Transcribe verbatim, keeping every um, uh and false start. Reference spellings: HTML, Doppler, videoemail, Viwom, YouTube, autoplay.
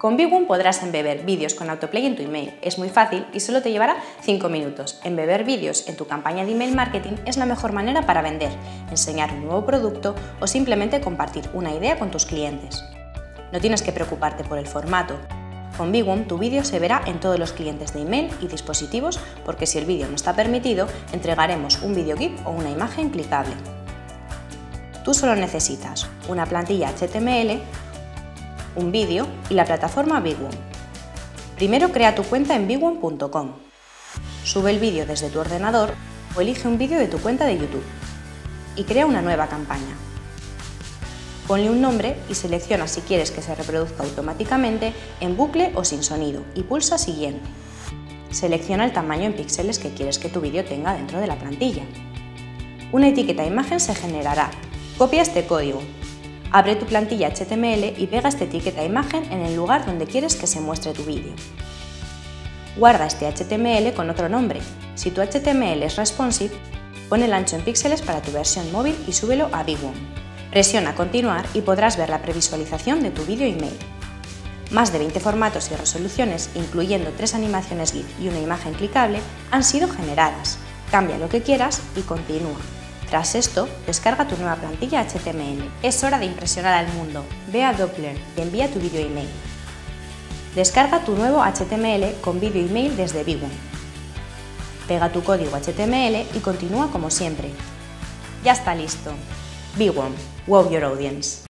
Con Viwom podrás embeber vídeos con autoplay en tu email. Es muy fácil y solo te llevará cinco minutos. Embeber vídeos en tu campaña de email marketing es la mejor manera para vender, enseñar un nuevo producto o simplemente compartir una idea con tus clientes. No tienes que preocuparte por el formato. Con Viwom tu vídeo se verá en todos los clientes de email y dispositivos porque si el vídeo no está permitido, entregaremos un video GIF o una imagen clicable. Tú solo necesitas una plantilla H T M L, un vídeo y la plataforma Viwom. Primero crea tu cuenta en viwom punto com. Sube el vídeo desde tu ordenador o elige un vídeo de tu cuenta de YouTube y crea una nueva campaña. Ponle un nombre y selecciona si quieres que se reproduzca automáticamente, en bucle o sin sonido y pulsa Siguiente. Selecciona el tamaño en píxeles que quieres que tu vídeo tenga dentro de la plantilla. Una etiqueta imagen se generará. Copia este código. Abre tu plantilla H T M L y pega esta etiqueta imagen en el lugar donde quieres que se muestre tu vídeo. Guarda este H T M L con otro nombre. Si tu H T M L es responsive, pon el ancho en píxeles para tu versión móvil y súbelo a Viwom. Presiona Continuar y podrás ver la previsualización de tu vídeo email. Más de veinte formatos y resoluciones, incluyendo tres animaciones GIF y una imagen clicable, han sido generadas. Cambia lo que quieras y continúa. Tras esto, descarga tu nueva plantilla H T M L. Es hora de impresionar al mundo. Ve a Doppler y envía tu vídeo email. Descarga tu nuevo H T M L con vídeo email desde Viwom. Pega tu código H T M L y continúa como siempre. Ya está listo. Viwom, wow your audience.